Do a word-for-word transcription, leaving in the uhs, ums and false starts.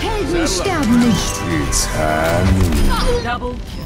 Helden sterben nicht. Double kill.